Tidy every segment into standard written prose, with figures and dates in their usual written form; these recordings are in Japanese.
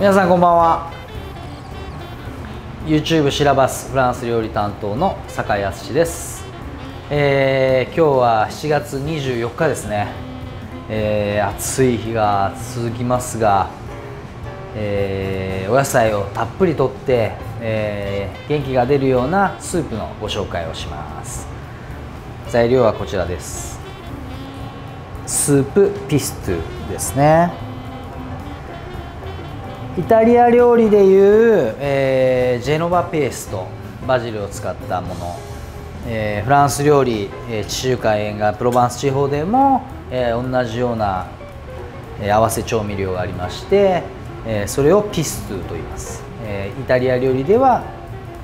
皆さんこんばんは。 YouTube シラバスフランス料理担当の酒井敦です。今日は7月24日ですね。暑い日が続きますが、お野菜をたっぷりとって、元気が出るようなスープのご紹介をします。材料はこちらです。スープピストゥですね。イタリア料理でいう、ジェノバペースト、バジルを使ったもの、フランス料理、地中海沿岸プロヴァンス地方でも、同じような、合わせ調味料がありまして、それをピストゥと言います。イタリア料理では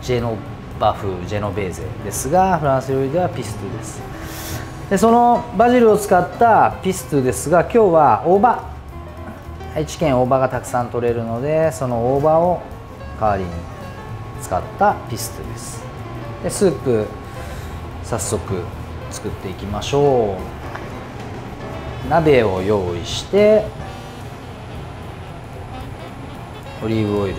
ジェノバ風、ジェノベーゼですが、フランス料理ではピストゥです。でそのバジルを使ったピストゥですが、今日は大葉、愛知県大葉がたくさん取れるので、その大葉を代わりに使ったピストゥです。でスープ早速作っていきましょう。鍋を用意して、オリーブオイル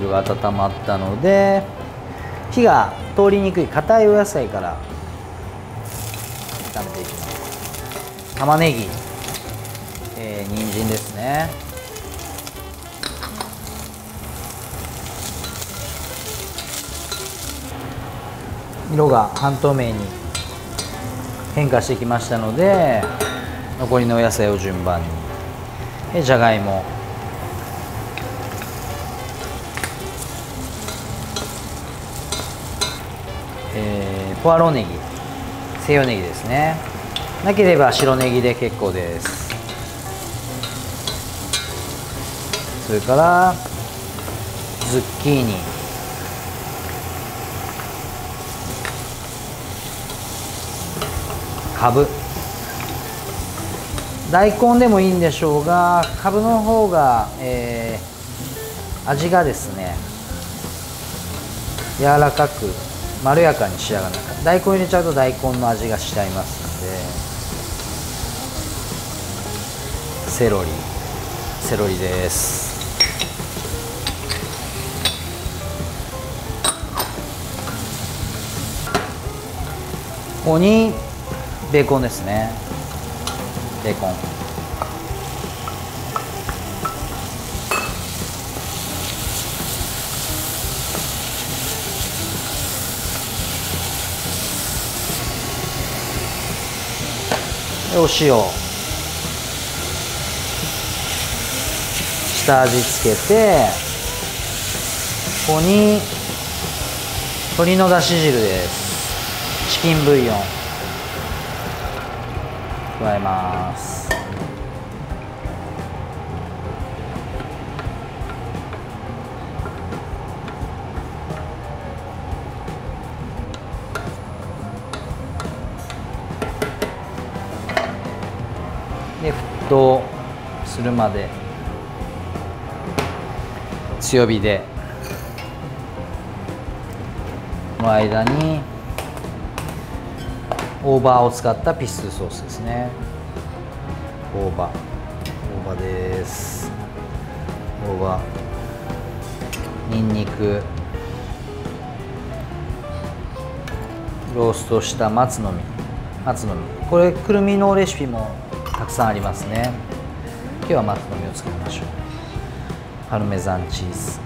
のが温まったので、火が通りにくい硬いお野菜から炒めていきます。玉ねぎ、人参ですね。色が半透明に変化してきましたので、残りのお野菜を順番に。じゃがいも、ポアロネギ、西洋ネギですね。なければ白ネギで結構です。それからズッキーニ、かぶ、大根でもいいんでしょうが、かぶの方が、味がですね柔らかくまろやかに仕上がる。大根入れちゃうと大根の味がしちゃいますので、セロリ、です。ここにベーコンですね。ベーコン、お塩、下味つけて、ここに鶏のだし汁です。チキンブイヨン加えます。で沸騰するまで強火で、この間に大葉を使ったピストゥソースですね。大葉です。大葉、にんにく、ローストした松の実、これくるみのレシピもたくさんありますね。今日は松の実を使いましょう。パルメザンチーズ、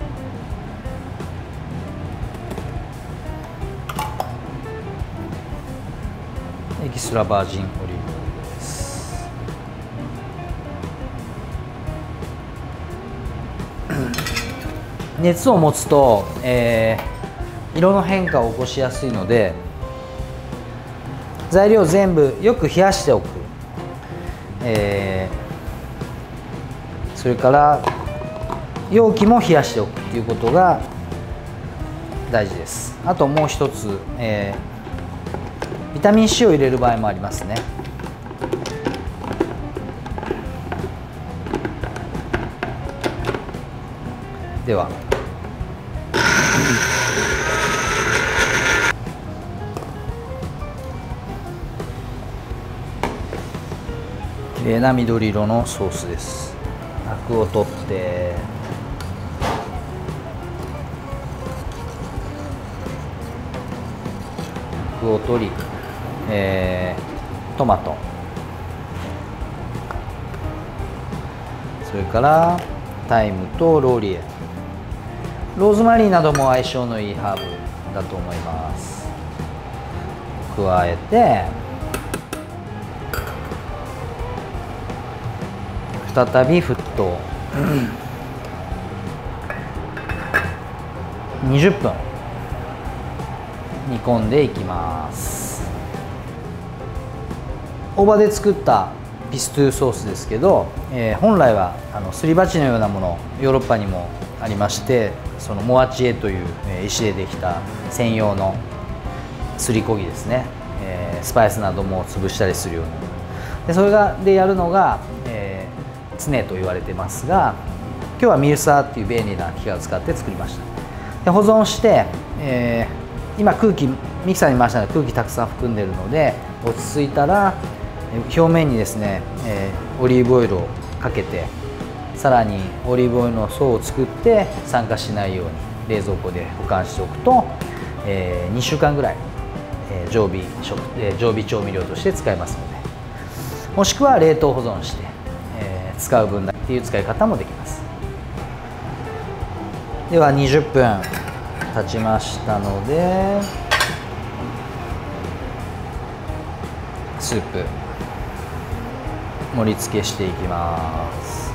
エキストラバージンオリーブオイルです。熱を持つと、色の変化を起こしやすいので、材料全部よく冷やしておく。それから容器も冷やしておくということが大事です。あともう一つ、ビタミン C を入れる場合もありますね。ではで緑色のソースです。アクを取ってトマト、それからタイムとローリエ、ローズマリーなども相性のいいハーブだと思います。加えて再び沸騰、20分煮込んでいきます。大葉で作ったピストゥソースですけど、本来はすり鉢のようなもの、ヨーロッパにもありまして、そのモアチエという石でできた専用のすりこぎですね、スパイスなども潰したりするような、でそれがでやるのが、常と言われてますが、今日はミルサーっていう便利な機械を使って作りました。で保存して、今空気ミキサーに回したので空気たくさん含んでいるので、落ち着いたら表面にですね、オリーブオイルをかけて、さらにオリーブオイルの層を作って酸化しないように冷蔵庫で保管しておくと、2週間ぐらい常備調味料として使えますので、もしくは冷凍保存して、使う分だけっていう使い方もできます。では20分経ちましたので、スープ盛り付けしていきます。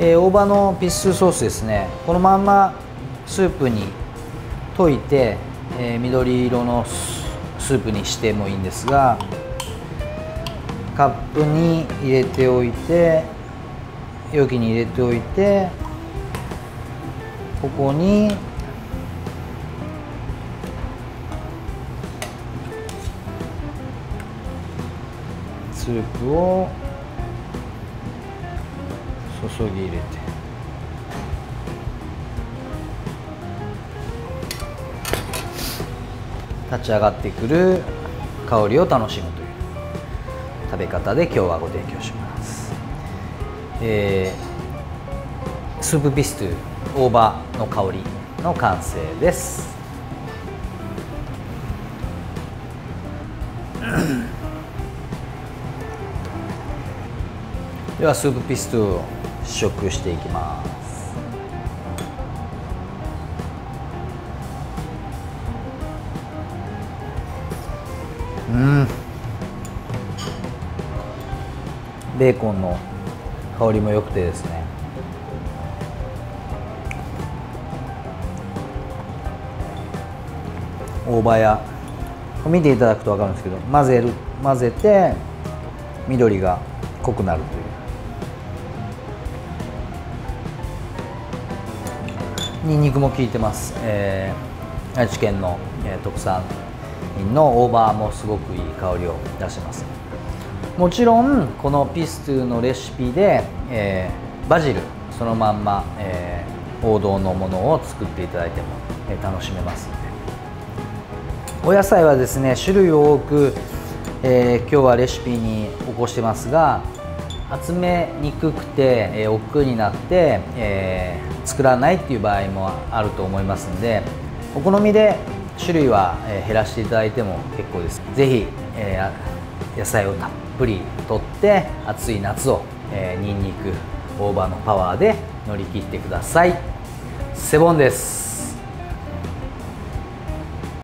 大葉のピストゥソースですね、このまんまスープに溶いて、緑色のスープにしてもいいんですが、カップに入れておいて、容器に入れておいて、ここにスープを注ぎ入れて、立ち上がってくる香りを楽しむという食べ方で今日はご提供します。スープピストゥ大葉の香りの完成です。ではスープピストゥを試食していきます。ベーコンの香りも良くてですね、大葉や見ていただくと分かるんですけど、混ぜて緑が濃くなるという。にんにくも効いてます。愛知県の特産品の大葉もすごくいい香りを出してます。もちろんこのピストゥのレシピで、バジルそのまんま、王道のものを作っていただいても、楽しめますので、お野菜はですね種類多く、今日はレシピに起こしてますが、集めにくくて、億劫になって、作らないっていう場合もあると思いますので、お好みで種類は減らしていただいても結構です。是非、野菜をたっぷりとって、暑い夏をにんにく大葉のパワーで乗り切ってください。セボンです。